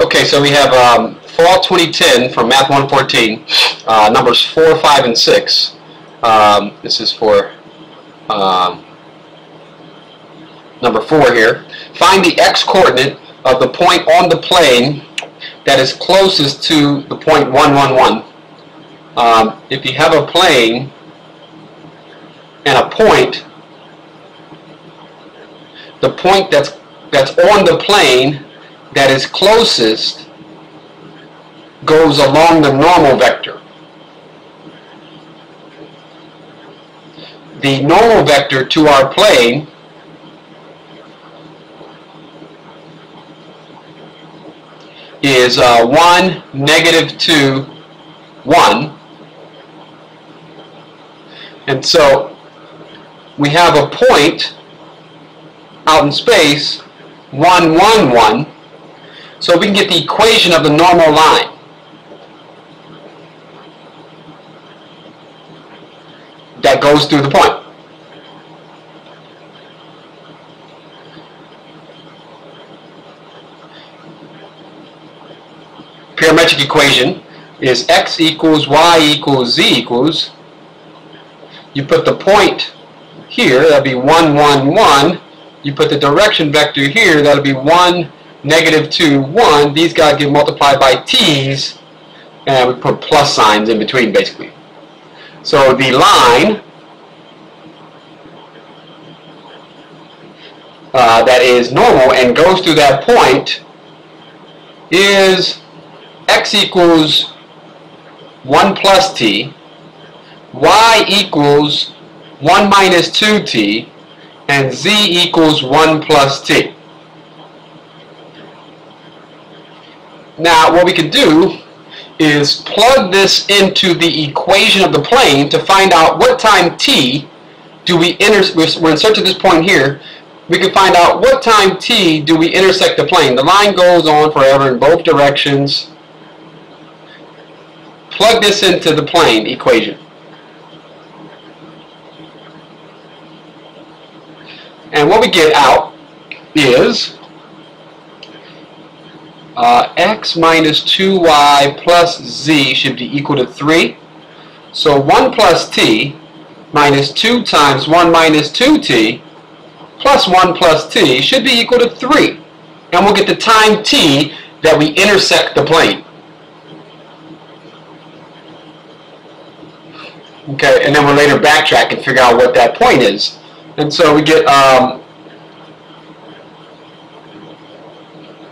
Okay, so we have Fall 2010 from Math 114, numbers 4, 5, and 6. This is for number 4 here. Find the x-coordinate of the point on the plane that is closest to the point 111. If you have a plane and a point, the point that's on the plane that is closest goes along the normal vector. The normal vector to our plane is 1, negative 2, 1. And so we have a point out in space, 1, 1, 1. So we can get the equation of the normal line. That goes through the point. Parametric equation is x equals y equals z equals. You put the point here, that'll be 1, 1, 1. You put the direction vector here, that'll be 1, negative 2, 1. These guys get multiplied by t's, and we put plus signs in between, basically. So the line that is normal and goes through that point is x equals 1 plus t, y equals 1 minus 2t, and z equals 1 plus t. Now, what we can do is plug this into the equation of the plane to find out what time t do we intersect. We're inserted this point here. We can find out what time t do we intersect the plane. The line goes on forever in both directions. Plug this into the plane equation. And what we get out is x minus 2y plus z should be equal to 3. So 1 plus t minus 2 times 1 minus 2t plus 1 plus t should be equal to 3. And we'll get the time t that we intersect the plane. Okay, and then we'll later backtrack and figure out what that point is. And so we get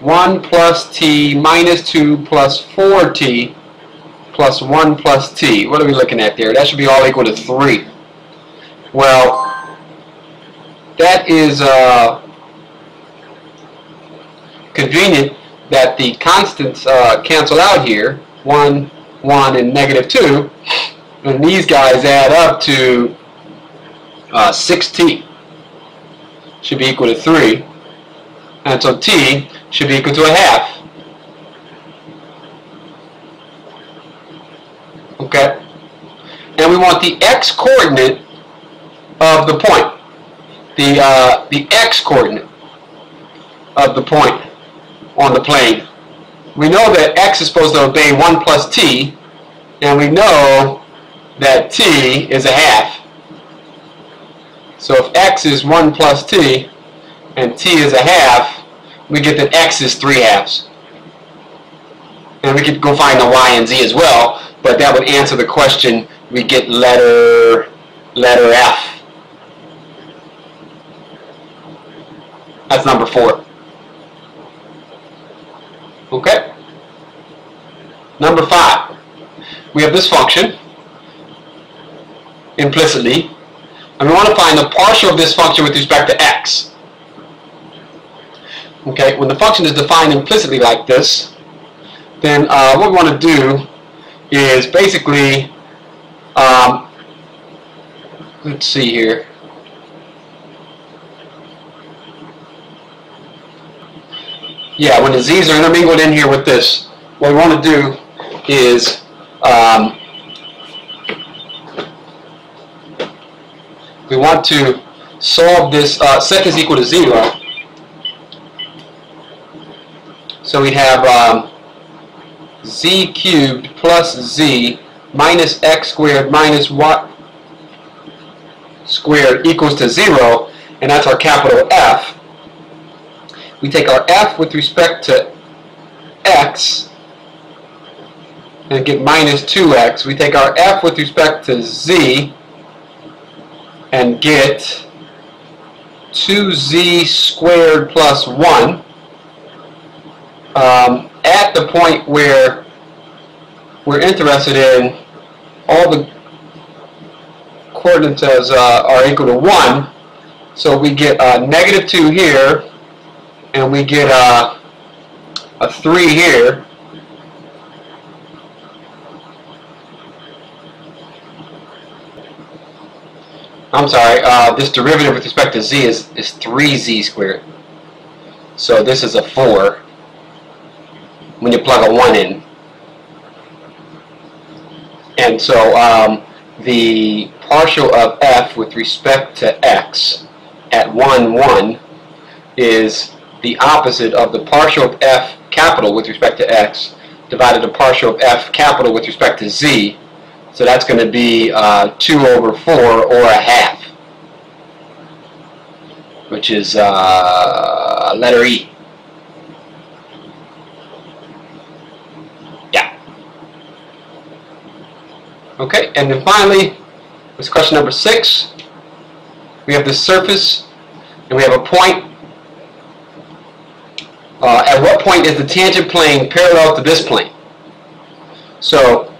1 plus t minus 2 plus 4t plus 1 plus t. What are we looking at there? That should be all equal to 3. Well, that is convenient that the constants cancel out here, 1, 1, and negative 2. And these guys add up to 6t should be equal to 3. And so t should be equal to 1/2. Okay? And we want the x-coordinate of the point. The x-coordinate of the point on the plane. We know that x is supposed to obey 1 plus t, and we know that t is 1/2. So if x is 1 plus t and t is 1/2, we get that x is 3/2. And we could go find the y and z as well, but that would answer the question. We get letter F. That's number 4. Okay? Number 5. We have this function implicitly. And we want to find the partial of this function with respect to x. Okay, when the function is defined implicitly like this, then what we want to do is basically, let's see here. Yeah, when the z's are intermingled in here with this, what we want to do is we want to solve this set is equal to 0. So we have z cubed plus z minus x squared minus y squared equals to 0, and that's our capital F. We take our F with respect to x and get minus 2x. We take our F with respect to z and get 2z squared plus 1. At the point where we're interested in, all the coordinates are equal to 1, so we get negative 2 here, and we get a 3 here, I'm sorry, this derivative with respect to z is 3z squared, so this is a 4 when you plug a 1 in. And so the partial of f with respect to x at 1, 1 is the opposite of the partial of f capital with respect to x divided the partial of f capital with respect to z. So that's going to be 2 over 4 or a half, which is letter E. Okay, and then finally, this question number 6. We have the surface, and we have a point. At what point is the tangent plane parallel to this plane? So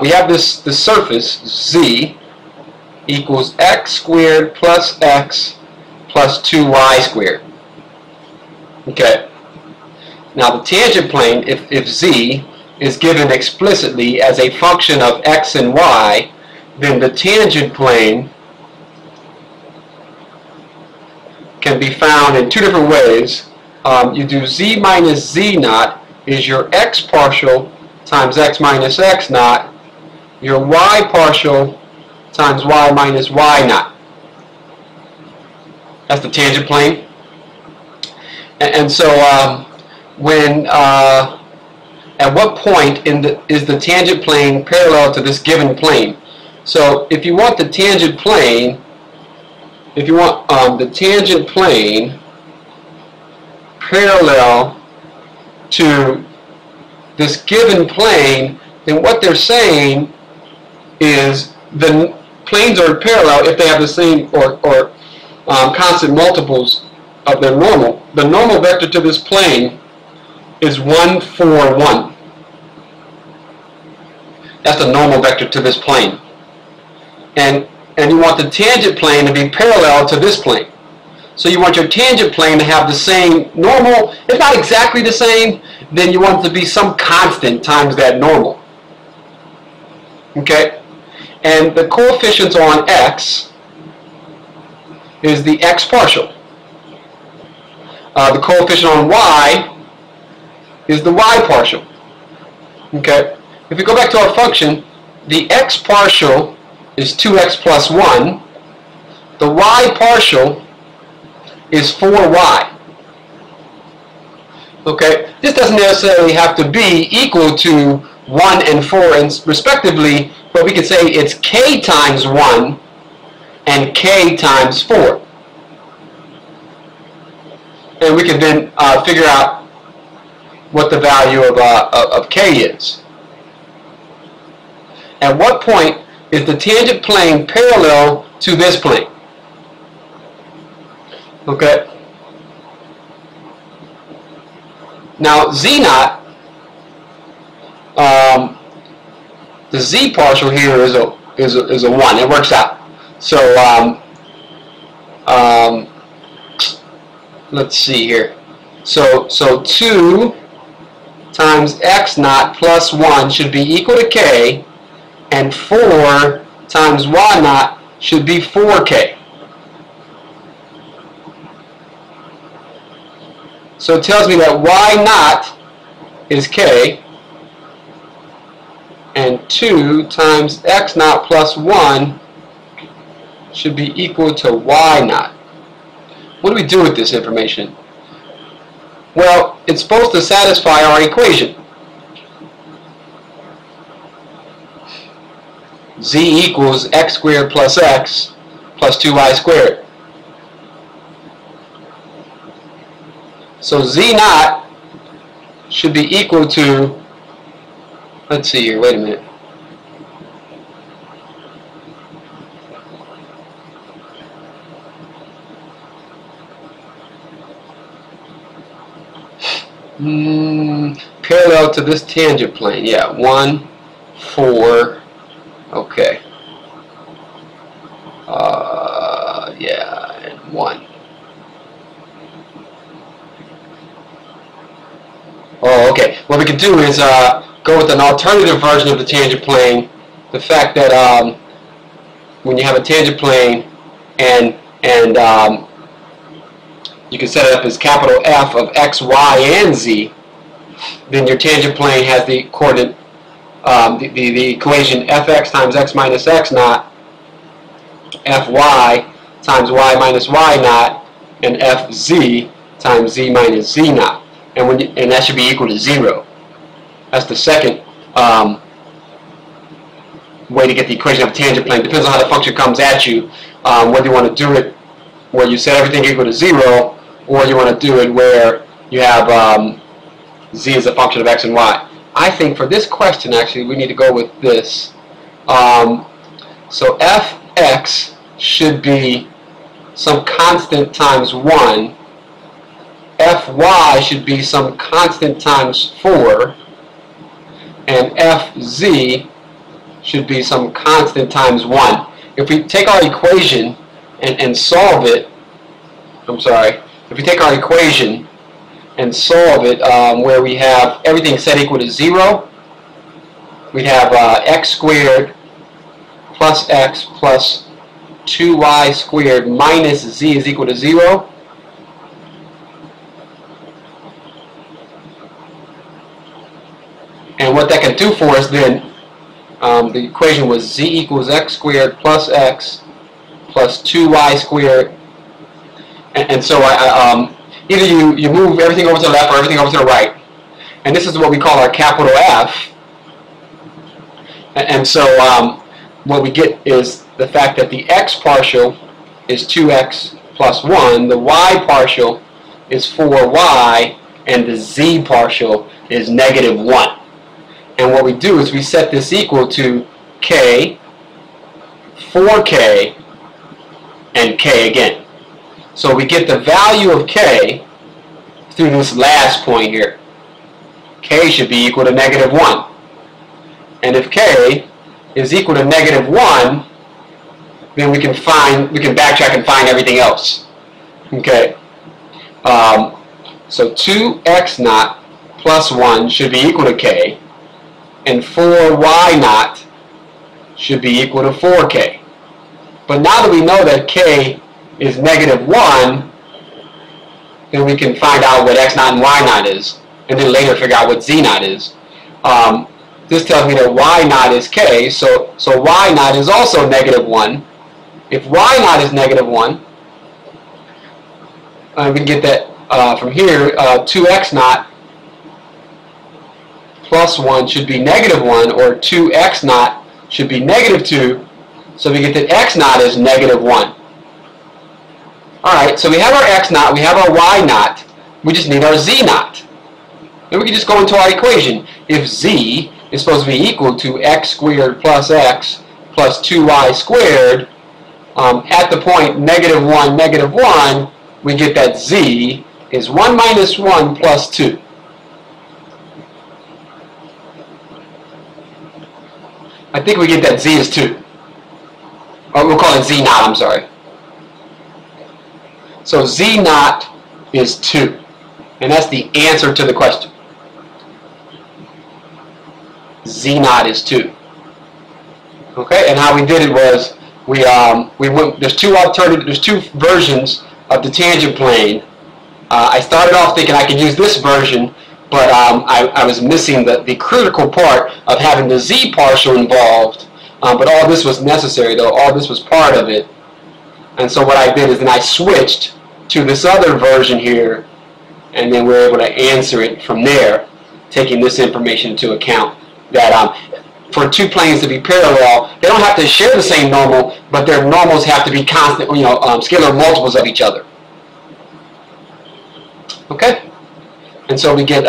we have the surface z equals x squared plus x plus 2y squared. Okay. Now the tangent plane, if z is given explicitly as a function of x and y, then the tangent plane can be found in two different ways. You do z minus z naught is your x partial times x minus x naught, your y partial times y minus y naught. That's the tangent plane. And so at what point is the tangent plane parallel to this given plane? So if you want the tangent plane, parallel to this given plane, then what they're saying is the planes are parallel if they have the same or constant multiples of their normal. The normal vector to this plane is 1, 4, 1. That's the normal vector to this plane. And you want the tangent plane to be parallel to this plane. So you want your tangent plane to have the same normal. If not exactly the same, then you want it to be some constant times that normal. Okay? And the coefficients on x is the x partial. The coefficient on y is the y partial. Okay? If we go back to our function, the x partial is 2x plus 1. The y partial is 4y. Okay? This doesn't necessarily have to be equal to 1 and 4 respectively, but we could say it's k times 1 and k times 4. And we can then figure out what the value of k is. At what point is the tangent plane parallel to this plane? Okay. Now z naught, the z partial here is a 1. It works out. So let's see here. So 2 times x naught plus 1 should be equal to k, and 4 times y naught should be 4k. So it tells me that y naught is k, and 2 times x naught plus 1 should be equal to y naught. What do we do with this information? Well, It's supposed to satisfy our equation. Z equals x squared plus x plus 2y squared. So z naught should be equal to, let's see here, wait a minute. Parallel to this tangent plane, yeah, 1, 4, okay, yeah, and 1. Oh, okay, what we can do is go with an alternative version of the tangent plane, the fact that when you have a tangent plane and you can set it up as capital F of X, Y, and Z, then your tangent plane has the coordinate, the equation Fx times X minus X naught, Fy times Y minus Y naught, and Fz times Z minus Z naught. And, and that should be equal to 0. That's the second way to get the equation of a tangent plane. Depends on how the function comes at you, whether you want to do it where you set everything equal to 0, or you want to do it where you have z as a function of x and y. I think for this question, actually, we need to go with this. So fx should be some constant times 1. Fy should be some constant times 4. And fz should be some constant times 1. If we take our equation and solve it, if we take our equation and solve it, where we have everything set equal to 0, we have x squared plus x plus 2y squared minus z is equal to 0. And what that can do for us then, the equation was z equals x squared plus x plus 2y squared, and so either you move everything over to the left or everything over to the right, and this is what we call our capital F, and so what we get is the fact that the x partial is 2x plus 1, the y partial is 4y, and the z partial is negative 1. And what we do is we set this equal to k, 4k, and k again. So we get the value of k through this last point here. K should be equal to negative 1. And if k is equal to negative 1, then we can find, we can backtrack and find everything else. Okay. So 2x naught plus 1 should be equal to k, and 4y naught should be equal to 4k. But now that we know that k is negative 1, then we can find out what x naught and y naught is, and then later figure out what z naught is. This tells me that y naught is k, so y naught is also negative 1. If y naught is negative 1, we can get that from here, 2x naught plus 1 should be negative 1, or 2x naught should be negative 2, so we get that x naught is negative 1. Alright, so we have our x naught, we have our y naught, we just need our z naught. Then we can just go into our equation. If z is supposed to be equal to x squared plus x plus 2y squared, at the point negative 1, we get that z is 1 minus 1 plus 2. I think we get that z is 2. Oh, we'll call it z naught, I'm sorry. So z naught is 2. And that's the answer to the question. Z naught is 2. Okay, and how we did it was we went, there's two versions of the tangent plane. I started off thinking I could use this version, but I was missing the critical part of having the z partial involved. But all this was necessary, though. All this was part of it. And so what I did is then I switched to this other version here and then we're able to answer it from there, taking this information into account. That for two planes to be parallel, they don't have to share the same normal, but their normals have to be constant, you know, scalar multiples of each other. Okay, and so we get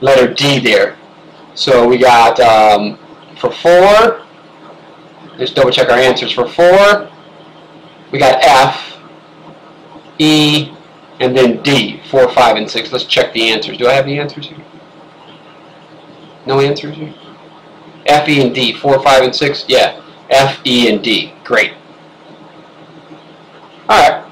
letter D there. So we got for 4. Let's double check our answers. For 4, we got F, E, and then D. 4, 5, and 6. Let's check the answers. Do I have the answers here? No answers here? F, E, and D. 4, 5, and 6. Yeah. F, E, and D. Great. All right.